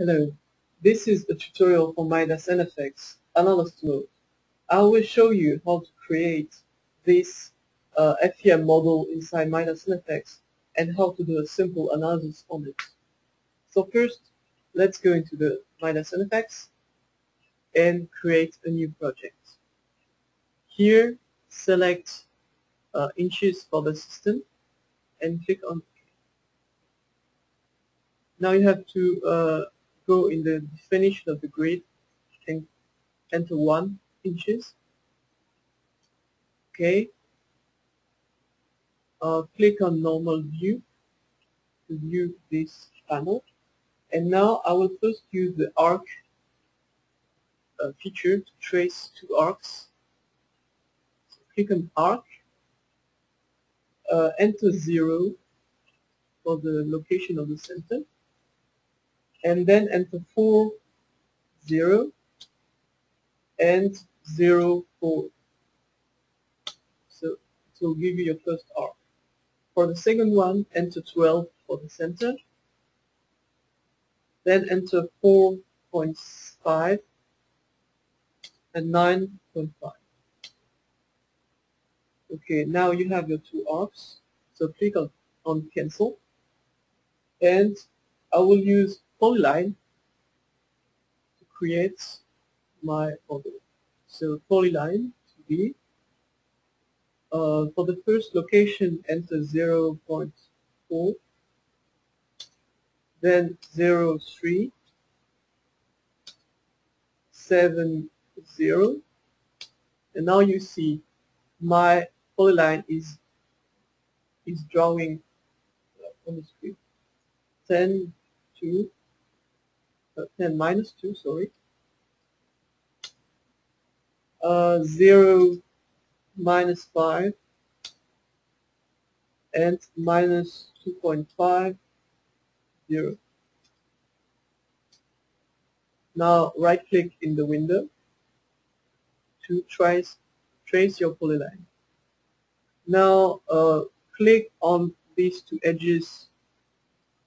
Hello, this is a tutorial for Midas NFX, Analyst Mode. I will show you how to create this FEM model inside Midas NFX and how to do a simple analysis on it. So first, let's go into the Midas NFX and create a new project. Here, select inches for the system and click on OK. Now you have to go in the definition of the grid and enter 1 inches. Okay. Click on normal view to view this panel. And now I will first use the arc feature to trace 2 arcs. So click on arc, enter 0 for the location of the center, and then enter 4, 0, and 0, 4. So it will give you your first arc. For the second one, enter 12 for the center, then enter 4.5 and 9.5. Okay, now you have your 2 arcs, so click on cancel, and I will use Polyline to create my model. So Polyline to be for the first location, enter 0.4, then 0.3, 7.0, and now you see my Polyline is drawing on the screen 10 minus 2, sorry, 0 minus 5 and minus 2.5, 0. Now right click in the window to trace your polyline. Now click on these 2 edges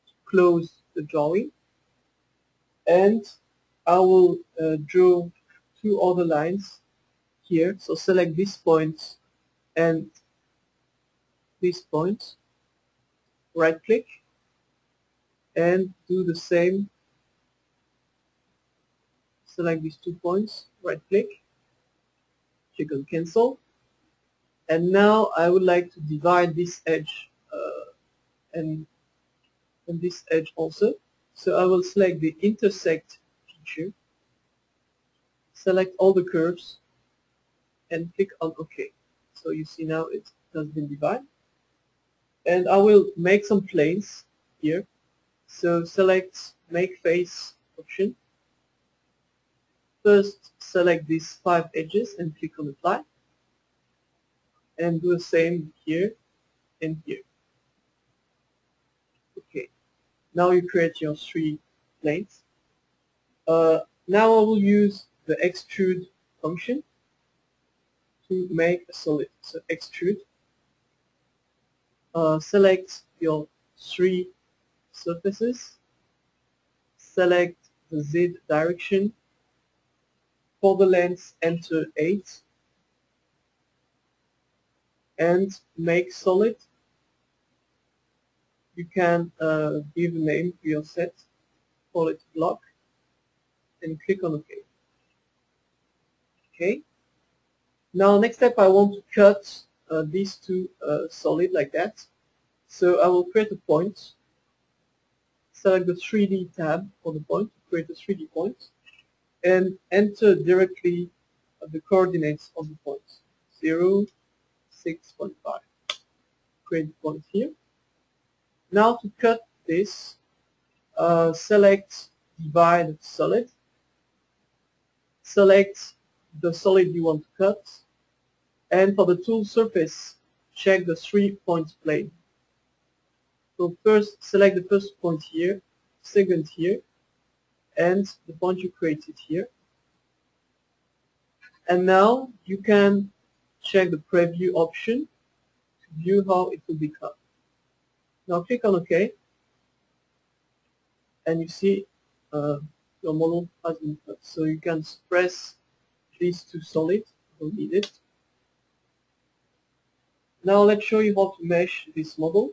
to close the drawing, and I will draw 2 other lines here. So select this point and this point, right click, and do the same. Select these 2 points, right click, click on cancel, and now I would like to divide this edge and this edge also. So I will select the intersect feature, select all the curves, and click on OK. So you see now it has been divided. And I will make some planes here. So select make face option. First select these 5 edges and click on apply. And do the same here and here. Now you create your 3 planes. Now I will use the extrude function to make a solid. So extrude, select your 3 surfaces, select the Z direction, for the length enter 8, and make solid. You can give a name to your set, call it block, and click on OK. Okay. Now next step, I want to cut these 2 solid like that. So I will create a point. Select the 3D tab for the point, create a 3D point, and enter directly the coordinates of the point, 0, 6.5. Create the point here. Now to cut this, select divide solid, select the solid you want to cut, and for the tool surface, check the 3-point plane. So first, select the first point here, second here, and the point you created here. And now you can check the preview option to view how it will be cut. Now click on OK, and you see your model has been cut. So you can press these to solid, don't need it. Now let's show you how to mesh this model.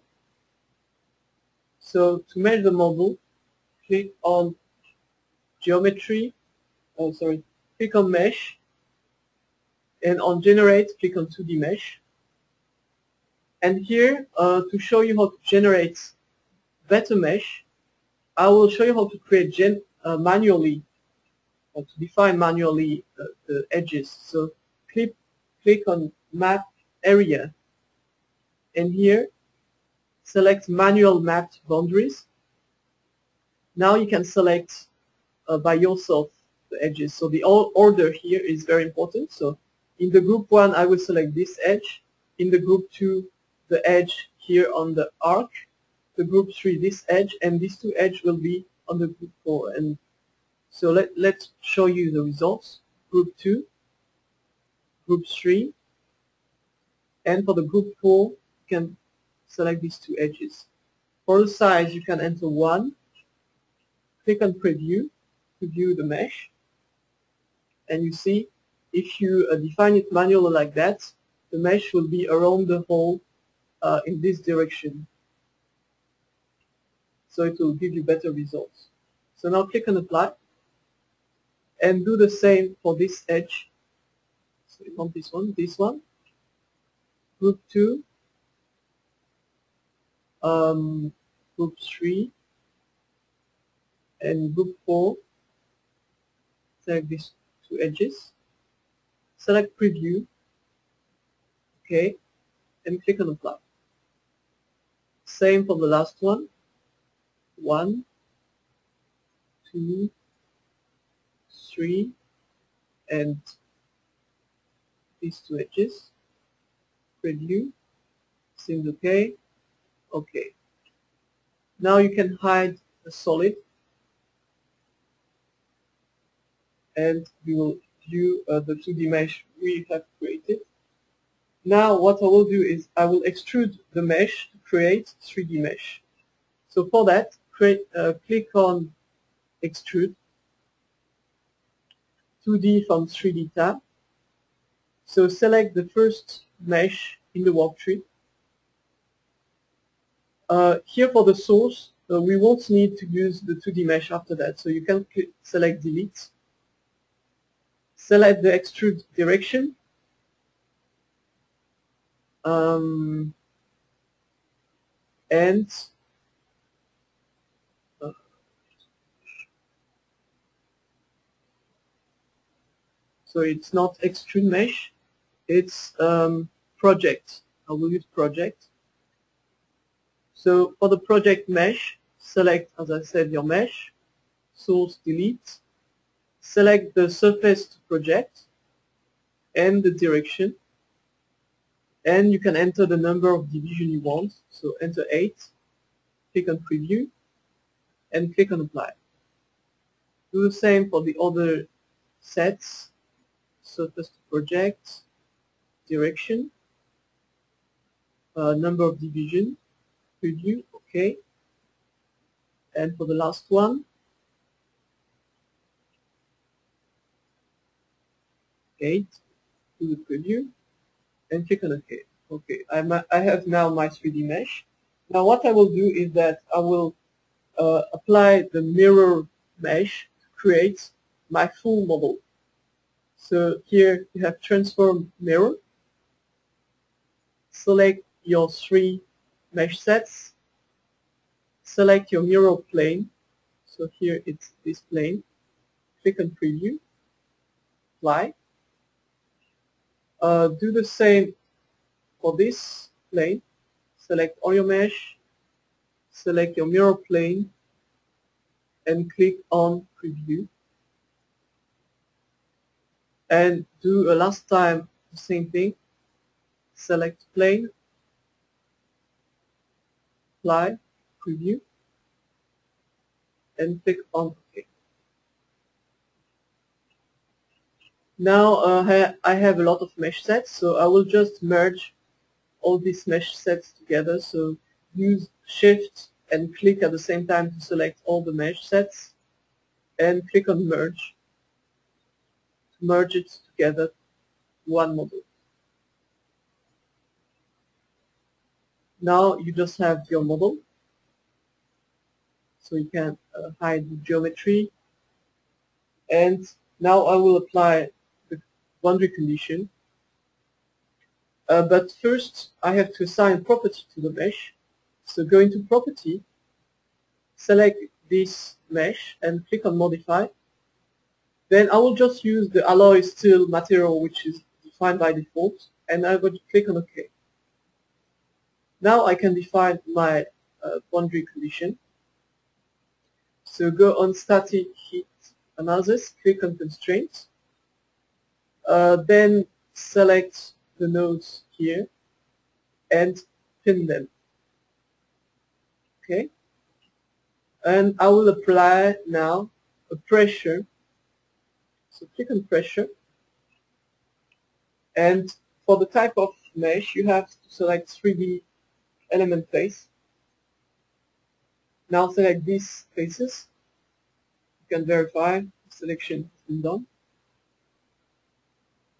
So to mesh the model, click on geometry, click on mesh, and on generate, click on 2D mesh. And here, to show you how to generate better mesh, I will show you how to create manually, or to define manually the edges. So click on map area, and here select manual mapped boundaries. Now you can select by yourself the edges. So the order here is very important. So in the group 1, I will select this edge. In the group 2, the edge here on the arc. The group 3, this edge, and these two edges will be on the group 4. And so let's show you the results. Group 2, group 3, and for the group 4, you can select these two edges. For the size, you can enter 1. Click on preview to view the mesh, and you see if you define it manually like that, the mesh will be around the hole in this direction. So it will give you better results. So now click on apply and do the same for this edge. So you want this one, group 2, group 3, and group 4. Select these two edges, select preview, okay, and click on apply. Same for the last one, 1, 2, 3, and these two edges, preview, seems okay, okay. Now you can hide a solid, and we will view the 2D mesh we have created. Now what I will do is I will extrude the mesh to create 3D mesh. So for that, click on Extrude, 2D from 3D tab. So select the first mesh in the warp tree. Here for the source, we won't need to use the 2D mesh after that. So you can select Delete. Select the extrude direction, and so it's not extrude mesh, it's project. I will use project. So for the project mesh, select, as I said, your mesh, source, delete. Select the surface to project and the direction, and you can enter the number of division you want, so enter 8, click on preview, and click on apply. Do the same for the other sets, surface to project, direction, number of division, preview, okay, and for the last one, do the preview and click on OK. Okay, I have now my 3D mesh. Now what I will do is that I will apply the mirror mesh to create my full model. So here you have transform mirror. Select your 3 mesh sets. Select your mirror plane. So here it's this plane. Click on preview. Apply. Do the same for this plane. Select all your mesh, select your mirror plane, and click on preview. And do a last time the same thing. Select plane, apply, preview, and click on OK. Now I have a lot of mesh sets, so I will just merge all these mesh sets together. So use shift and click at the same time to select all the mesh sets. and click on merge to merge it together one model. Now you just have your model, so you can hide the geometry. And now I will apply the boundary condition. But first I have to assign property to the mesh. So go into property, select this mesh and click on modify. Then I will just use the alloy steel material which is defined by default, and I will click on OK. Now I can define my boundary condition. So go on static heat analysis, click on constraints, then select the nodes here and pin them. Okay, and I will apply now a pressure. So click on pressure, and for the type of mesh you have to select 3D element face. Now select these faces. You can verify the selection has been done.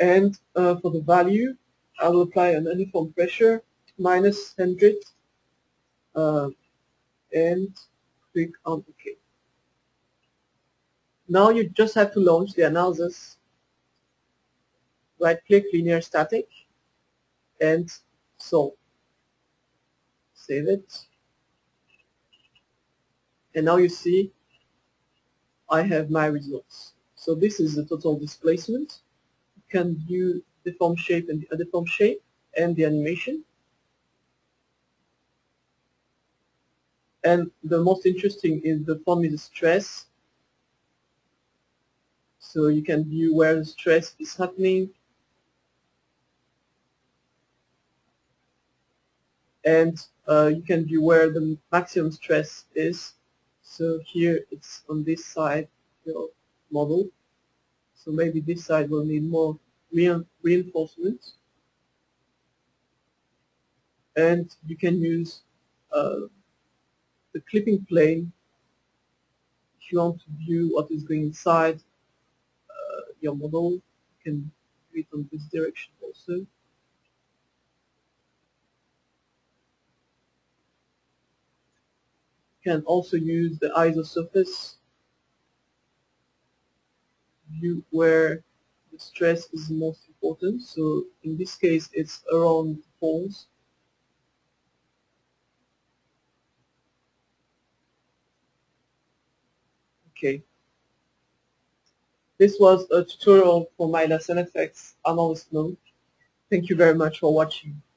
And for the value, I will apply an uniform pressure, -100, and click on OK. Now you just have to launch the analysis. Right-click linear static, and solve. Save it. And now you see I have my results. So this is the total displacement. You can view the deform shape and the undeform shape and the animation. And the most interesting is the form is stress. So you can view where the stress is happening. And you can view where the maximum stress is. So here it's on this side, your model. So maybe this side will need more reinforcement. And you can use the clipping plane if you want to view what is going inside your model. You can do it on this direction also. You can also use the ISO surface, view where the stress is most important. So in this case it's around the poles. Okay. This was a tutorial for Midas NFX analysis mode. Thank you very much for watching.